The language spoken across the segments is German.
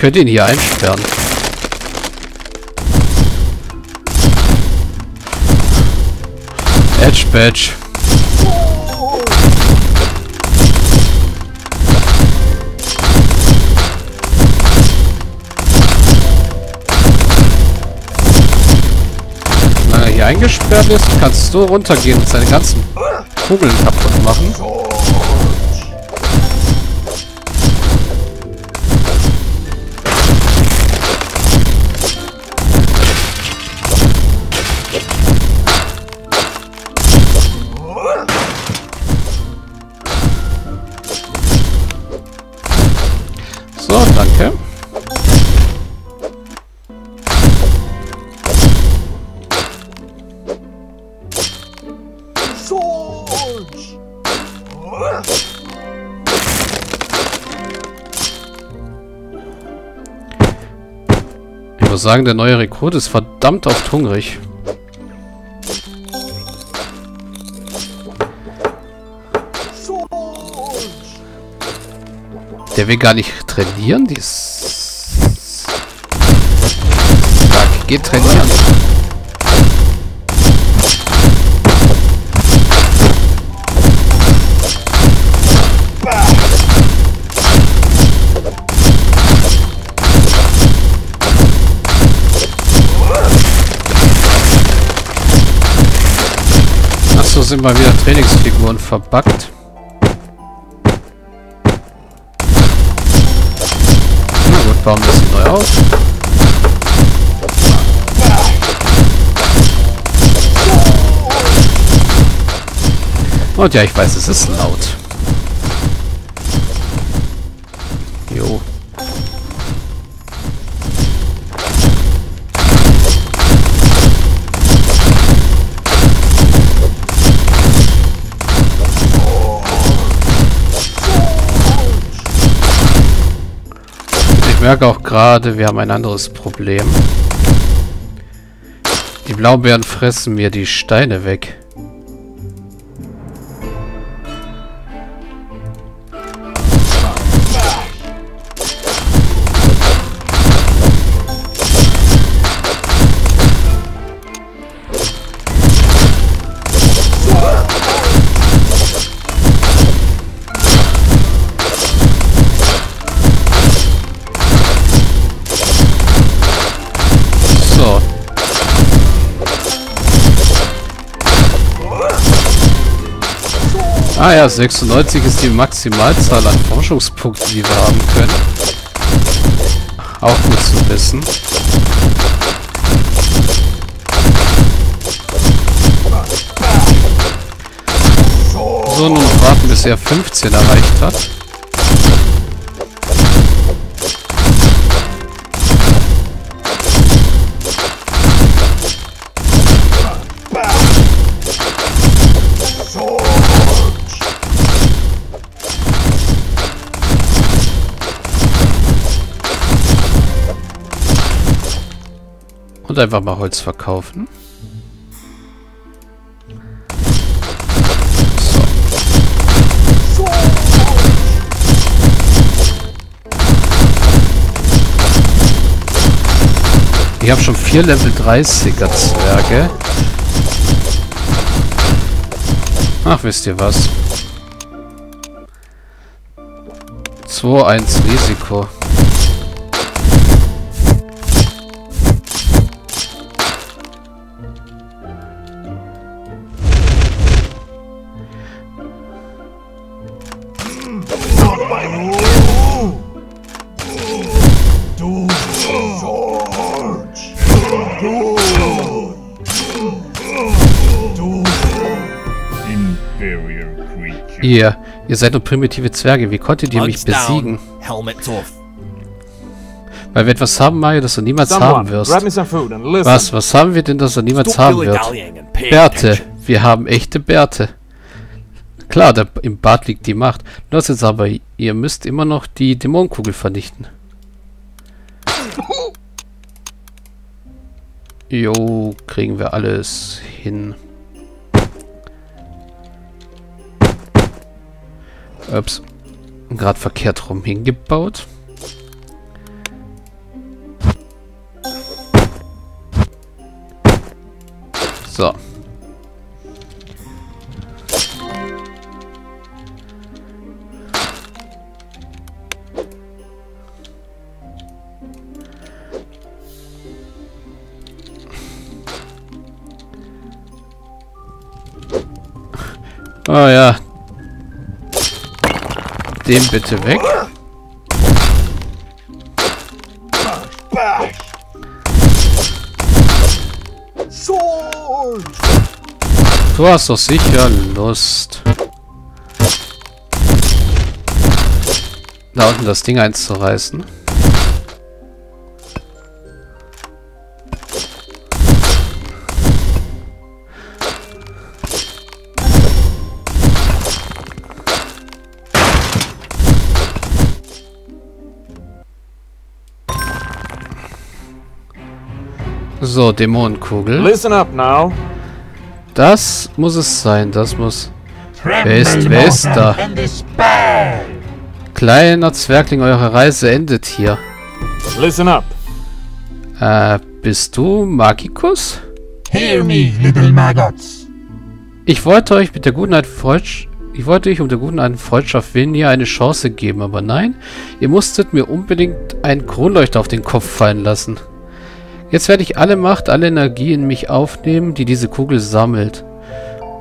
könnte ihn hier einsperren. Edge Badge. Solange er hier eingesperrt ist, kannst du runtergehen und seine ganzen Kugeln kaputt machen. So, danke. Ich muss sagen, der neue Rekrut ist verdammt oft hungrig. Der will gar nicht trainieren, die ist... Sag, geht trainieren. Achso, sind mal wieder Trainingsfiguren verbuggt. Bauen ein bisschen neu aus. Und ja, ich weiß, es ist laut. Jo. Ich merke auch gerade, wir haben ein anderes Problem. Die Blaubeeren fressen mir die Steine weg. Ah ja, 96 ist die Maximalzahl an Forschungspunkten, die wir haben können. Auch gut zu wissen. So, nun warten, bis er 15 erreicht hat. Und einfach mal Holz verkaufen. So. Ich habe schon 4 Level 30er Zwerge. Ach, wisst ihr was? 2-1 Risiko. Ihr seid nur primitive Zwerge. Wie konntet ihr mich besiegen? Weil wir etwas haben, Mario, das du niemals haben wirst. Was? Was haben wir denn, das du niemals haben wirst? Bärte. Wir haben echte Bärte. Klar, im Bart liegt die Macht. Das jetzt aber, ihr müsst immer noch die Dämonenkugel vernichten. Jo, kriegen wir alles hin. Ups. Gerade verkehrt rum hingebaut. So. Oh ja. Den bitte weg. Du hast doch sicher Lust, da unten das Ding einzureißen. So, Dämonenkugel. Listen up now. Das muss es sein, das muss... Wer ist da? Kleiner Zwergling, eure Reise endet hier. Listen up. Bist du Magikus? Hear me, little maggots. Ich wollte euch um der guten alten Freundschaft willen hier eine Chance geben, aber nein. Ihr musstet mir unbedingt einen Kronleuchter auf den Kopf fallen lassen. Jetzt werde ich alle Macht, alle Energie in mich aufnehmen, die diese Kugel sammelt.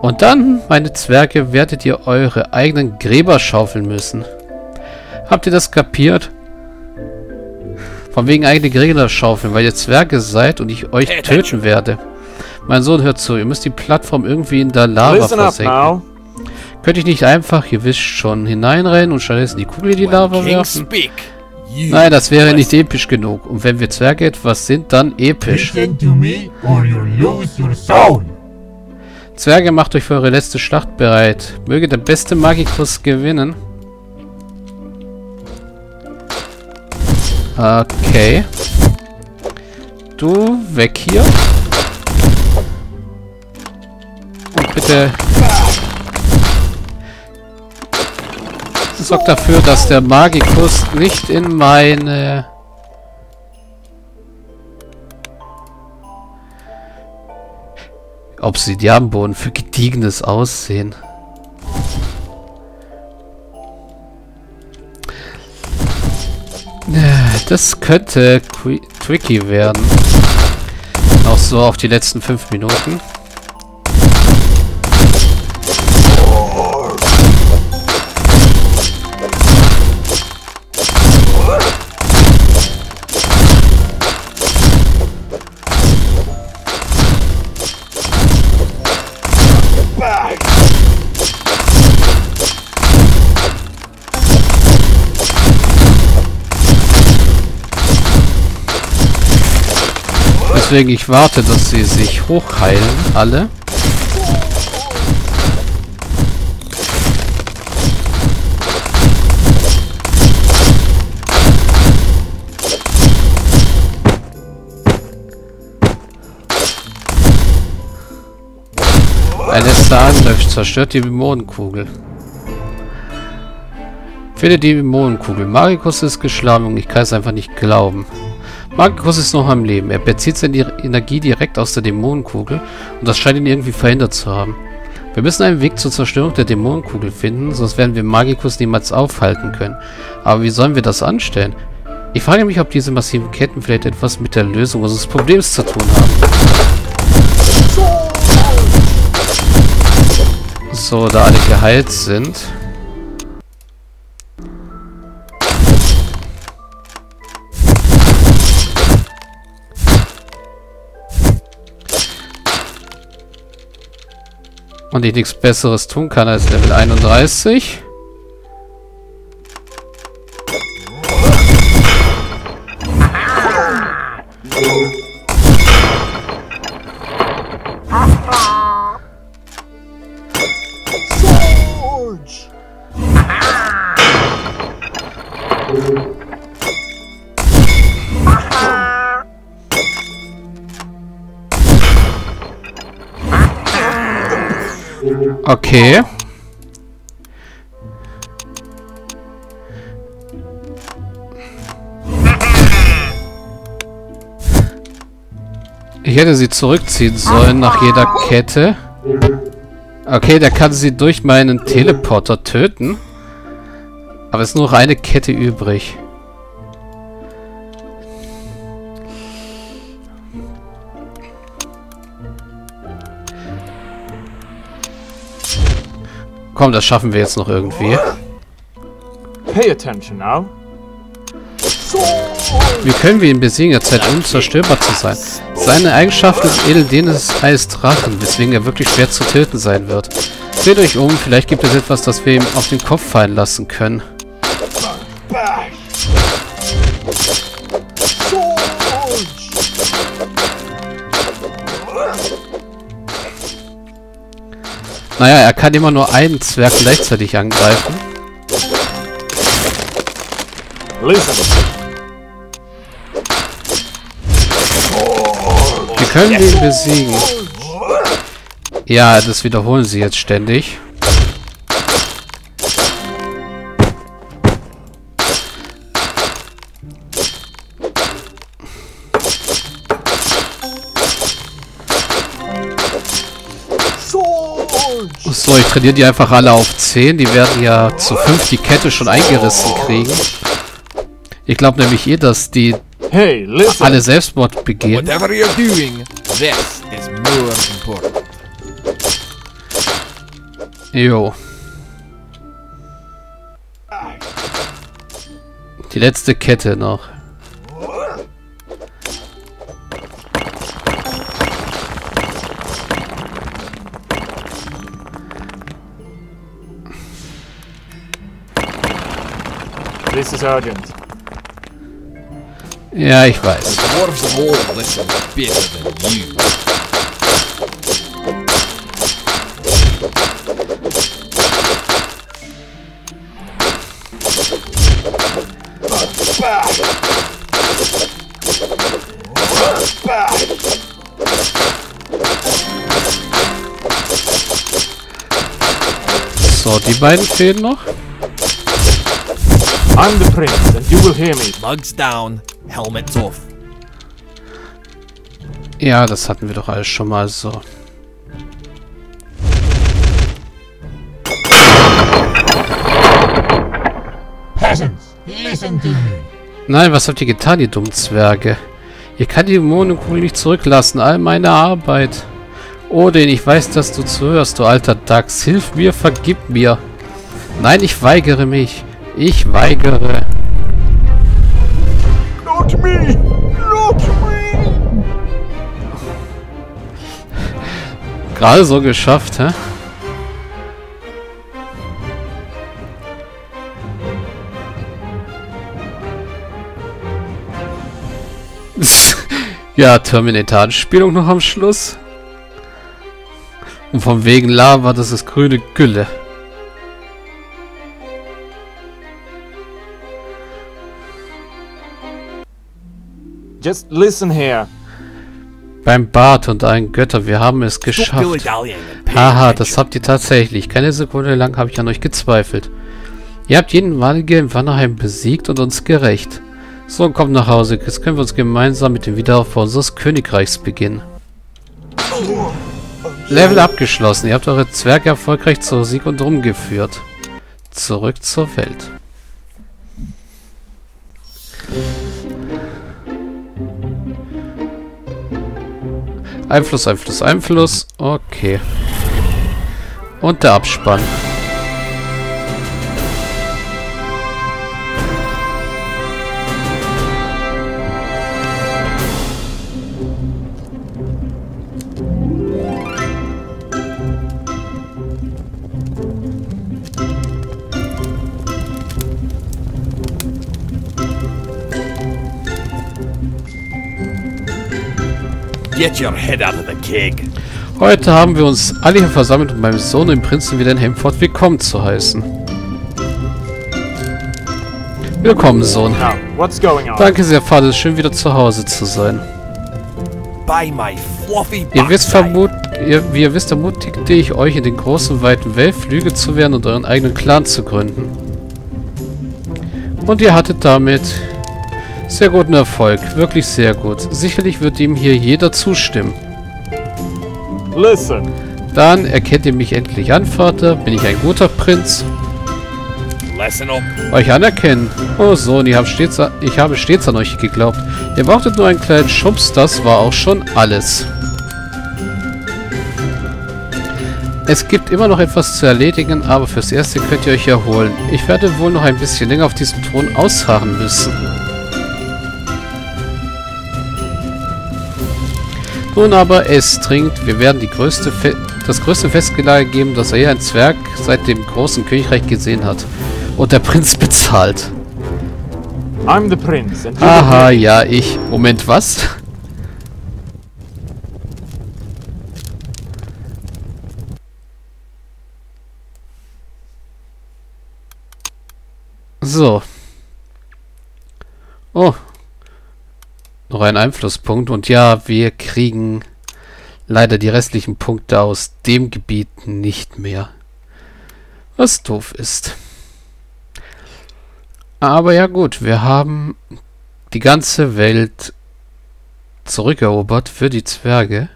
Und dann, meine Zwerge, werdet ihr eure eigenen Gräber schaufeln müssen. Habt ihr das kapiert? Von wegen eigene Gräber schaufeln, weil ihr Zwerge seid und ich euch töten werde. Mein Sohn, hört zu, ihr müsst die Plattform irgendwie in der Lava versenken. Könnte ich nicht einfach, ihr wisst schon, hineinrennen und stattdessen die Kugel in die Lava werfen? Nein, das wäre nicht episch genug. Und wenn wir Zwerge etwas sind, dann episch. Zwerge, macht euch für eure letzte Schlacht bereit. Möge der beste Magikus gewinnen. Okay. Du, weg hier. Und bitte... Sorgt dafür, dass der Magikus nicht in meine Obsidianboden für gediegenes Aussehen. Das könnte tricky werden. Auch so auf die letzten 5 Minuten. Deswegen, ich warte, dass sie sich hochheilen, alle. Ein letzter Angriff zerstört die Dämonenkugel. Finde die Dämonenkugel. Magikus ist geschlagen und ich kann es einfach nicht glauben. Magikus ist noch am Leben. Er bezieht seine Energie direkt aus der Dämonenkugel und das scheint ihn irgendwie verhindert zu haben. Wir müssen einen Weg zur Zerstörung der Dämonenkugel finden, sonst werden wir Magikus niemals aufhalten können. Aber wie sollen wir das anstellen? Ich frage mich, ob diese massiven Ketten vielleicht etwas mit der Lösung unseres Problems zu tun haben. So, da alle geheilt sind... Und ich nichts Besseres tun kann als Level 31. Okay. Ich hätte sie zurückziehen sollen nach jeder Kette. Okay, der kann sie durch meinen Teleporter töten. Aber es ist nur noch eine Kette übrig. Komm, das schaffen wir jetzt noch irgendwie. Pay attention now. Wie können wir ihn besiegen? Er scheint unzerstörbar zu sein. Seine Eigenschaft des Edeldenes heißt Drachen, weswegen er wirklich schwer zu töten sein wird. Seht euch um, vielleicht gibt es etwas, das wir ihm auf den Kopf fallen lassen können. Naja, er kann immer nur einen Zwerg gleichzeitig angreifen. Wir können ihn besiegen. Ja, das wiederholen sie jetzt ständig. So, ich trainiere die einfach alle auf 10. Die werden ja zu 5 die Kette schon eingerissen kriegen. Ich glaube nämlich eh, dass die alle Selbstmord begehen. Whatever you're doing, this is more important. Jo. Die letzte Kette noch. This is urgent. Ja, ich weiß. So, die beiden fehlen noch. I'm the prince, and you will hear me. Mugs down, helmets off. Ja, das hatten wir doch alles schon mal so. Peasants, listen to me. Nein, was habt ihr getan, ihr dummen Zwerge? Ihr könnt die Dämonenkugel nicht zurücklassen, all meine Arbeit. Odin, ich weiß, dass du zuhörst, du alter Dachs. Hilf mir, vergib mir. Nein, ich weigere mich. Ich weigere. Not me! Not me! Gerade so geschafft, hä? Ja, Terminator-Anspielung noch am Schluss. Und von wegen Lava, das ist grüne Gülle. Just listen here. Beim Bart und allen Göttern, wir haben es geschafft. Haha, das habt ihr tatsächlich. Keine Sekunde lang habe ich an euch gezweifelt. Ihr habt jeden Magier im Wannerheim besiegt und uns gerecht. So, kommt nach Hause. Jetzt können wir uns gemeinsam mit dem Wiederaufbau unseres Königreichs beginnen. Level abgeschlossen. Ihr habt eure Zwerge erfolgreich zur Sieg und Ruhm geführt. Zurück zur Welt. Einfluss, Einfluss, Einfluss. Okay. Und der Abspann. Get your head out of the cake. Heute haben wir uns alle hier versammelt, um meinem Sohn, dem Prinzen, wieder in Hemford willkommen zu heißen. Willkommen, Sohn. Danke sehr, Vater. Es ist schön, wieder zu Hause zu sein. Wie ihr wisst, ermutigte ich euch, in den großen, weiten Weltflüge zu werden und euren eigenen Clan zu gründen. Und ihr hattet damit Sehr guten Erfolg. Wirklich sehr gut. Sicherlich wird ihm hier jeder zustimmen. Listen. Dann erkennt ihr mich endlich an, Vater. Bin ich ein guter Prinz? Listen up. Euch anerkennen. Oh Sohn, ich habe stets an euch geglaubt. Ihr brauchtet nur einen kleinen Schubs, das war auch schon alles. Es gibt immer noch etwas zu erledigen, aber fürs Erste könnt ihr euch erholen. Ich werde wohl noch ein bisschen länger auf diesem Thron ausharren müssen. Nun aber, es trinkt. Wir werden das größte Festgelage geben, das er je ein Zwerg seit dem großen Königreich gesehen hat. Und der Prinz bezahlt. I'm the prince. Aha, ja, ich. Moment, was? So. Oh. Noch ein Einflusspunkt. Und ja, wir kriegen leider die restlichen Punkte aus dem Gebiet nicht mehr. Was doof ist. Aber ja gut, wir haben die ganze Welt zurückerobert für die Zwerge.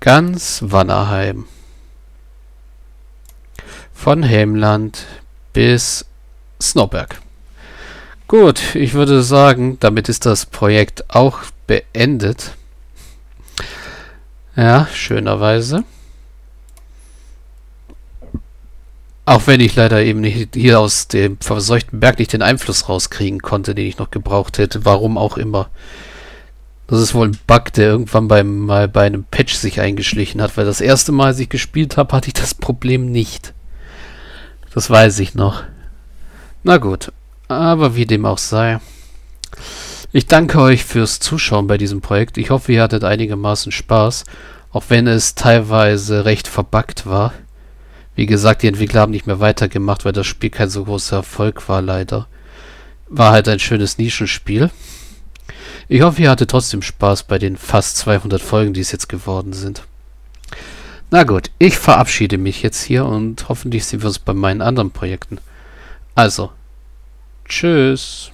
Ganz Wannerheim. Von Helmland bis Snowberg. Gut, ich würde sagen, damit ist das Projekt auch beendet. Ja, schönerweise. Auch wenn ich leider eben nicht hier aus dem verseuchten Berg nicht den Einfluss rauskriegen konnte, den ich noch gebraucht hätte. Warum auch immer. Das ist wohl ein Bug, der irgendwann bei einem Patch sich eingeschlichen hat. Weil das erste Mal, als ich gespielt habe, hatte ich das Problem nicht. Das weiß ich noch. Na gut, aber wie dem auch sei. Ich danke euch fürs Zuschauen bei diesem Projekt. Ich hoffe, ihr hattet einigermaßen Spaß, auch wenn es teilweise recht verbuggt war. Wie gesagt, die Entwickler haben nicht mehr weitergemacht, weil das Spiel kein so großer Erfolg war, leider. War halt ein schönes Nischenspiel. Ich hoffe, ihr hattet trotzdem Spaß bei den fast 200 Folgen, die es jetzt geworden sind. Na gut, ich verabschiede mich jetzt hier und hoffentlich sehen wir uns bei meinen anderen Projekten. Also, tschüss.